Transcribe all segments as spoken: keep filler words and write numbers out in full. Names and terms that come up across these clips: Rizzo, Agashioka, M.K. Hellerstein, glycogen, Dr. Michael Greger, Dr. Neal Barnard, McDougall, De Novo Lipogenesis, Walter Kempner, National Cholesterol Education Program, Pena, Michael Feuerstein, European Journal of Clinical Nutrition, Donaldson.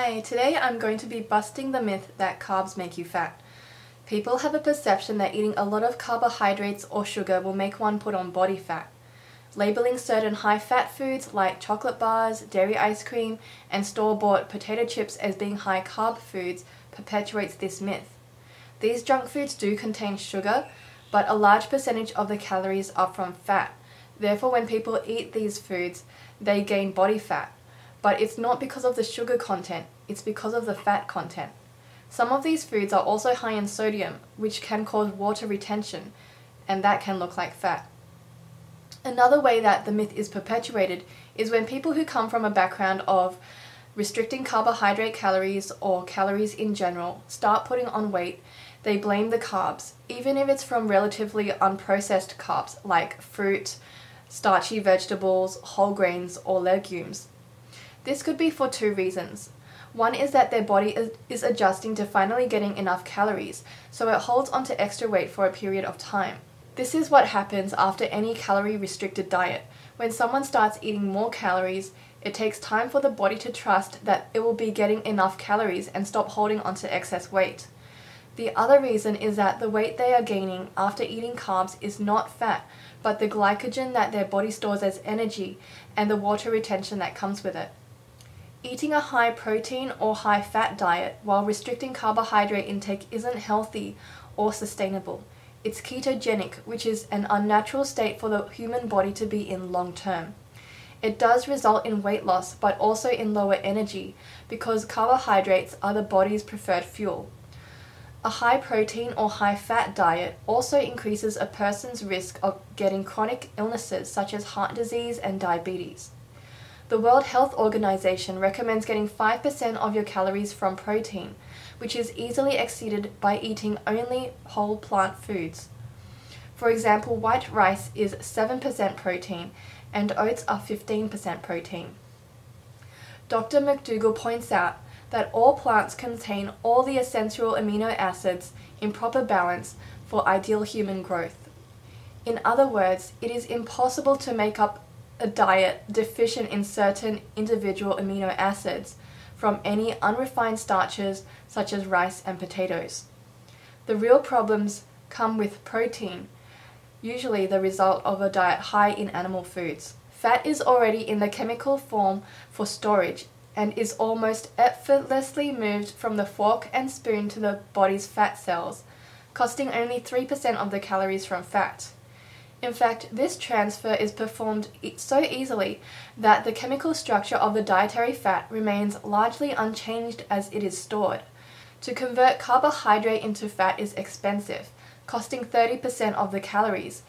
Hi, today I'm going to be busting the myth that carbs make you fat. People have a perception that eating a lot of carbohydrates or sugar will make one put on body fat. Labeling certain high-fat foods like chocolate bars, dairy ice cream, and store-bought potato chips as being high-carb foods perpetuates this myth. These junk foods do contain sugar, but a large percentage of the calories are from fat. Therefore, when people eat these foods, they gain body fat. But it's not because of the sugar content, it's because of the fat content. Some of these foods are also high in sodium, which can cause water retention, and that can look like fat. Another way that the myth is perpetuated is when people who come from a background of restricting carbohydrate calories or calories in general start putting on weight, they blame the carbs, even if it's from relatively unprocessed carbs like fruit, starchy vegetables, whole grains, or legumes. This could be for two reasons. One is that their body is adjusting to finally getting enough calories, so it holds onto extra weight for a period of time. This is what happens after any calorie-restricted diet. When someone starts eating more calories, it takes time for the body to trust that it will be getting enough calories and stop holding onto excess weight. The other reason is that the weight they are gaining after eating carbs is not fat, but the glycogen that their body stores as energy and the water retention that comes with it. Eating a high protein or high fat diet while restricting carbohydrate intake isn't healthy or sustainable. It's ketogenic, which is an unnatural state for the human body to be in long term. It does result in weight loss, but also in lower energy, because carbohydrates are the body's preferred fuel. A high protein or high fat diet also increases a person's risk of getting chronic illnesses such as heart disease and diabetes. The World Health Organization recommends getting five percent of your calories from protein, which is easily exceeded by eating only whole plant foods. For example, white rice is seven percent protein and oats are fifteen percent protein. Doctor McDougall points out that all plants contain all the essential amino acids in proper balance for ideal human growth. In other words, it is impossible to make up a diet deficient in certain individual amino acids from any unrefined starches such as rice and potatoes. The real problems come with protein, usually the result of a diet high in animal foods. Fat is already in the chemical form for storage and is almost effortlessly moved from the fork and spoon to the body's fat cells, costing only three percent of the calories from fat. In fact, this transfer is performed so easily that the chemical structure of the dietary fat remains largely unchanged as it is stored. To convert carbohydrate into fat is expensive, costing thirty percent of the calories,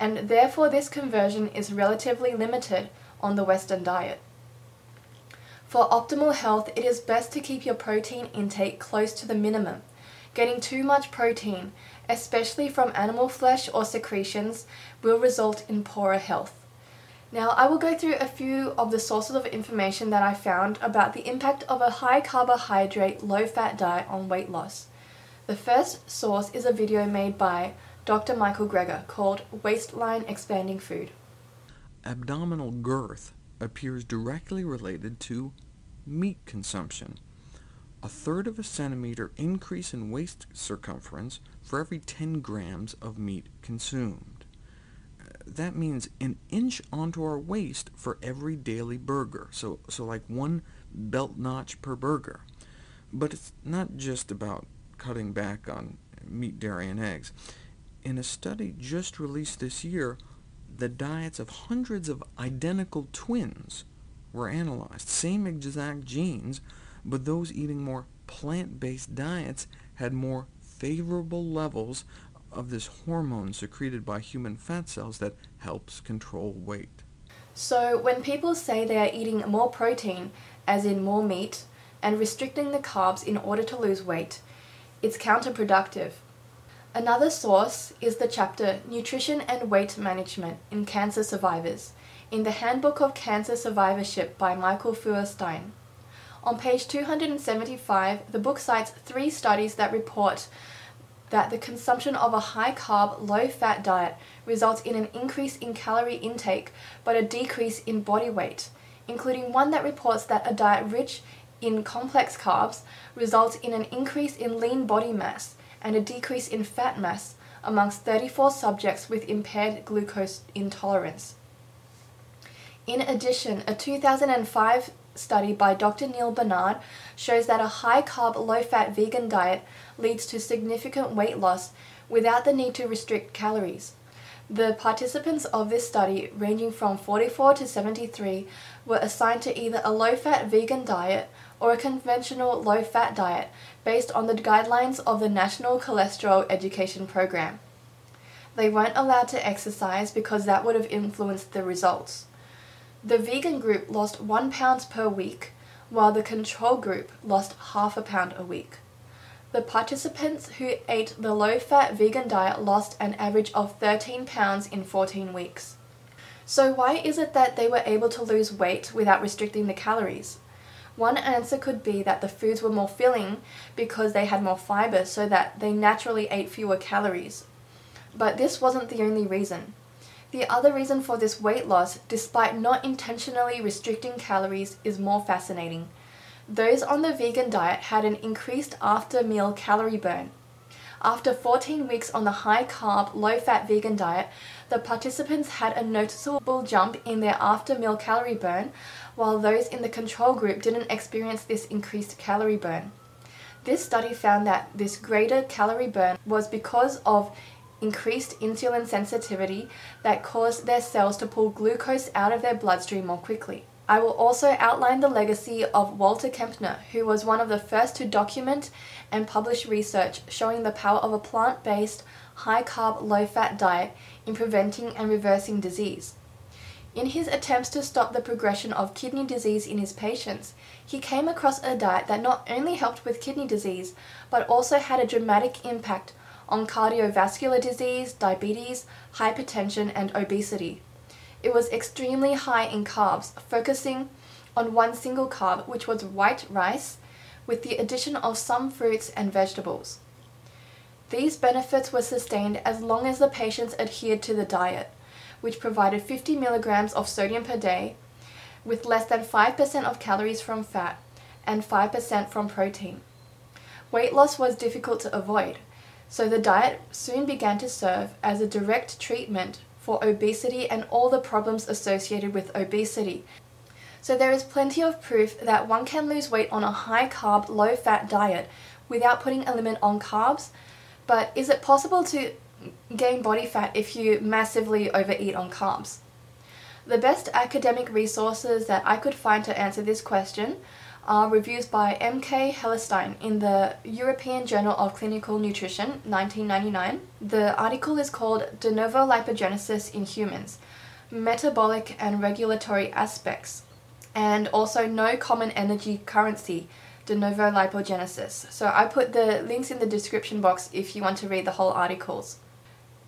and therefore this conversion is relatively limited on the Western diet. For optimal health, it is best to keep your protein intake close to the minimum. Getting too much protein, especially from animal flesh or secretions, will result in poorer health. Now, I will go through a few of the sources of information that I found about the impact of a high carbohydrate, low fat diet on weight loss. The first source is a video made by Doctor Michael Greger called Waistline Expanding Food. Abdominal girth appears directly related to meat consumption. A third of a centimeter increase in waist circumference for every ten grams of meat consumed. That means an inch onto our waist for every daily burger, so, so like one belt notch per burger. But it's not just about cutting back on meat, dairy, and eggs. In a study just released this year, the diets of hundreds of identical twins were analyzed, same exact genes, but those eating more plant-based diets had more favorable levels of this hormone secreted by human fat cells that helps control weight. So when people say they are eating more protein, as in more meat, and restricting the carbs in order to lose weight, it's counterproductive. Another source is the chapter Nutrition and Weight Management in Cancer Survivors in the Handbook of Cancer Survivorship by Michael Feuerstein. On page two hundred seventy-five, the book cites three studies that report that the consumption of a high-carb, low-fat diet results in an increase in calorie intake but a decrease in body weight, including one that reports that a diet rich in complex carbs results in an increase in lean body mass and a decrease in fat mass amongst thirty-four subjects with impaired glucose intolerance. In addition, a two thousand five study by Doctor Neal Barnard shows that a high-carb, low-fat vegan diet leads to significant weight loss without the need to restrict calories. The participants of this study, ranging from forty-four to seventy-three, were assigned to either a low-fat vegan diet or a conventional low-fat diet based on the guidelines of the National Cholesterol Education Program. They weren't allowed to exercise because that would have influenced the results. The vegan group lost one pound per week, while the control group lost half a pound a week. The participants who ate the low-fat vegan diet lost an average of thirteen pounds in fourteen weeks. So why is it that they were able to lose weight without restricting the calories? One answer could be that the foods were more filling because they had more fiber, so that they naturally ate fewer calories. But this wasn't the only reason. The other reason for this weight loss, despite not intentionally restricting calories, is more fascinating. Those on the vegan diet had an increased after-meal calorie burn. After fourteen weeks on the high-carb, low-fat vegan diet, the participants had a noticeable jump in their after-meal calorie burn, while those in the control group didn't experience this increased calorie burn. This study found that this greater calorie burn was because of increased insulin sensitivity that caused their cells to pull glucose out of their bloodstream more quickly. I will also outline the legacy of Walter Kempner, who was one of the first to document and publish research showing the power of a plant-based, high-carb, low-fat diet in preventing and reversing disease. In his attempts to stop the progression of kidney disease in his patients, he came across a diet that not only helped with kidney disease, but also had a dramatic impact on cardiovascular disease, diabetes, hypertension, and obesity. It was extremely high in carbs, focusing on one single carb, which was white rice, with the addition of some fruits and vegetables. These benefits were sustained as long as the patients adhered to the diet, which provided fifty milligrams of sodium per day, with less than five percent of calories from fat and five percent from protein. Weight loss was difficult to avoid, so the diet soon began to serve as a direct treatment for obesity and all the problems associated with obesity. So there is plenty of proof that one can lose weight on a high-carb, low-fat diet without putting a limit on carbs, but is it possible to gain body fat if you massively overeat on carbs? The best academic resources that I could find to answer this question are reviews by M K Hellerstein in the European Journal of Clinical Nutrition, nineteen ninety-nine. The article is called De Novo Lipogenesis in Humans, Metabolic and Regulatory Aspects, and also No Common Energy Currency, De Novo Lipogenesis. So I put the links in the description box if you want to read the whole articles.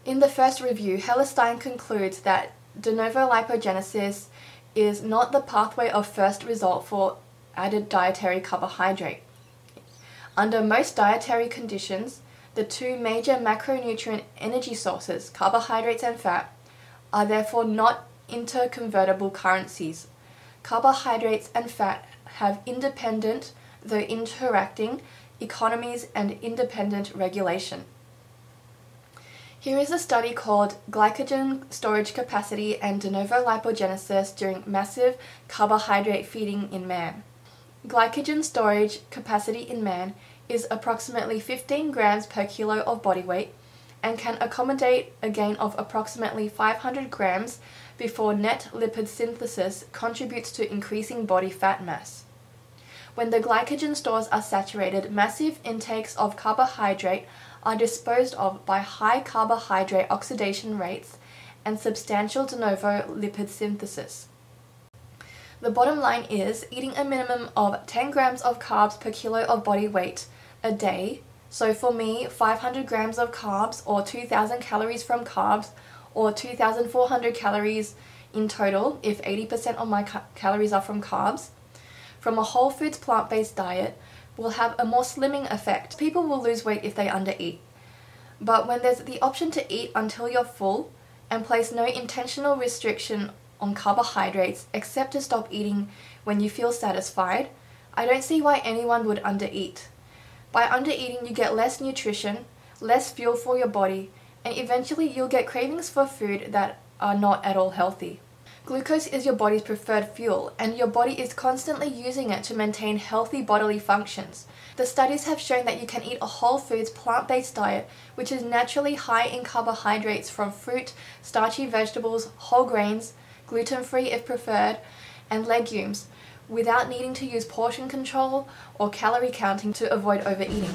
In the first review, Hellerstein concludes that de novo lipogenesis is not the pathway of first resort for added dietary carbohydrate. Under most dietary conditions, the two major macronutrient energy sources, carbohydrates and fat, are therefore not interconvertible currencies. Carbohydrates and fat have independent, though interacting, economies and independent regulation. Here is a study called Glycogen Storage Capacity and De Novo Lipogenesis during Massive Carbohydrate Feeding in Man. Glycogen storage capacity in man is approximately fifteen grams per kilo of body weight and can accommodate a gain of approximately five hundred grams before net lipid synthesis contributes to increasing body fat mass. When the glycogen stores are saturated, massive intakes of carbohydrate are disposed of by high carbohydrate oxidation rates and substantial de novo lipid synthesis. The bottom line is, eating a minimum of ten grams of carbs per kilo of body weight a day, so for me five hundred grams of carbs or two thousand calories from carbs or two thousand four hundred calories in total if eighty percent of my ca calories are from carbs, from a whole foods plant-based diet will have a more slimming effect. People will lose weight if they undereat. But when there's the option to eat until you're full and place no intentional restriction on carbohydrates except to stop eating when you feel satisfied, I don't see why anyone would undereat. By undereating, you get less nutrition, less fuel for your body, and eventually you'll get cravings for food that are not at all healthy. Glucose is your body's preferred fuel, and your body is constantly using it to maintain healthy bodily functions. The studies have shown that you can eat a whole foods plant-based diet, which is naturally high in carbohydrates from fruit, starchy vegetables, whole grains, gluten-free if preferred, and legumes, without needing to use portion control or calorie counting to avoid overeating.